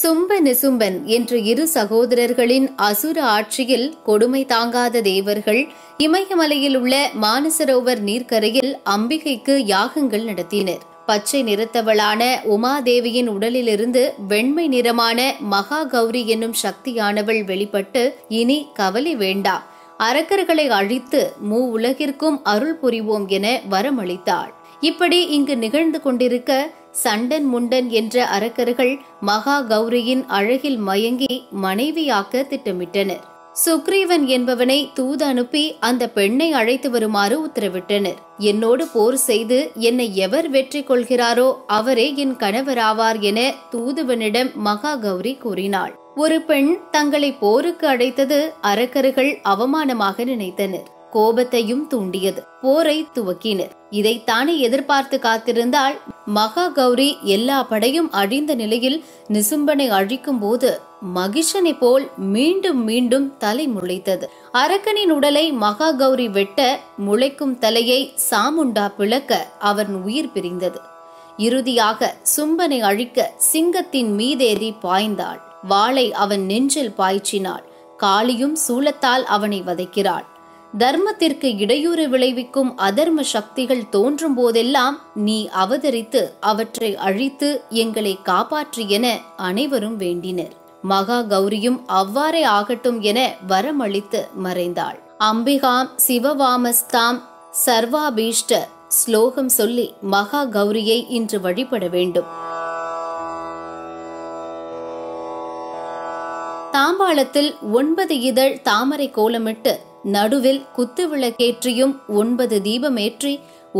சும்பன் நிசும்பன் என்ற இரு சகோதரர்களின் அசுர ஆட்சியில் கொடுமை தாங்காத தேவர்கள் இமயமலையில் உள்ள மானசரோவர் நீர்க்கரையில் அம்பிகைக்கு யாகங்கள் நடத்தினர். பச்சை நிறத்தவளான உமாதேவியின் உடலிலிருந்து வெண்மை நிறமான மகா கவுரி என்னும் சக்தியானவள் வெளிப்பட்டு, இனி கவலை வேண்டா, அரக்கர்களை அழித்து மூ உலகிற்கும் அருள் புரிவோம் என வரமளித்தாள். இப்படி இங்கு நிகழ்ந்து கொண்டிருக்க சண்டன் முண்டன் என்ற அரக்கர்கள் மகா கௌரியின் அழகில் மயங்கி மனைவியாக்க திட்டமிட்டனர். சுக்ரீவன் என்பவனை தூது அனுப்பி அந்த பெண்ணை அழைத்து வருமாறு உத்தரவிட்டனர். என்னோடு போர் செய்து என்னை எவர் வெற்றி கொள்கிறாரோ அவரே என் கணவராவார் என தூதுவனிடம் மகா கௌரி கூறினாள். ஒரு பெண் தங்களை போருக்கு அழைத்தது அரக்கர்கள் அவமானமாக நினைத்தனர். கோபத்தையும் தூண்டியது. போரை துவக்கினர். இதைத்தானே எதிர்பார்த்து காத்திருந்தால் மகா கௌரி எல்லா படையும் அழிந்த நிலையில் நிசும்பனை அழிக்கும் போது மகிஷனை போல் மீண்டும் மீண்டும் தலை முளைத்தது. அரக்கனின் உடலை மகா கௌரி வெட்ட முளைக்கும் தலையை சாமுண்டா பிளக்க அவன் உயிர் பிரிந்தது. இறுதியாக சும்பனை அழிக்க சிங்கத்தின் மீதேறி பாய்ந்தாள். வாளை அவன் நெஞ்சில் பாய்ச்சினாள். காளியும் சூலத்தால் அவனை வதைக்கிறாள். தர்மத்திற்கு இடையூறு விளைவிக்கும் அதர்ம சக்திகள் தோன்றும் போதெல்லாம் நீ அவதரித்து அவற்றை அழித்து எங்களை காப்பாற்று என அனைவரும் வேண்டினர். மகா கௌரியும் அவ்வாறே ஆகட்டும் என வரமளித்து மறைந்தாள். அம்பிகாம் சிவவாமஸ்தாம் சர்வாபீஷ்ட ஸ்லோகம் சொல்லி மகா கௌரியை இன்று வழிபட வேண்டும். தாம்பாளத்தில் 9 இதழ் தாமரை கோலமிட்டு நடுவில் குத்துவிளக்கேற்றியும் 9 தீபமேற்றி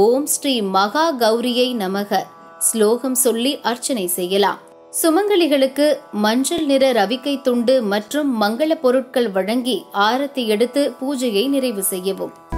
ஓம் ஸ்ரீ மகா கௌரியை நமக ஸ்லோகம் சொல்லி அர்ச்சனை செய்யலாம். சுமங்கலிகளுக்கு மஞ்சள் நிற ரவிக்கை துண்டு மற்றும் மங்கள பொருட்கள் வழங்கி ஆரத்தி எடுத்து பூஜையை நிறைவு செய்யவும்.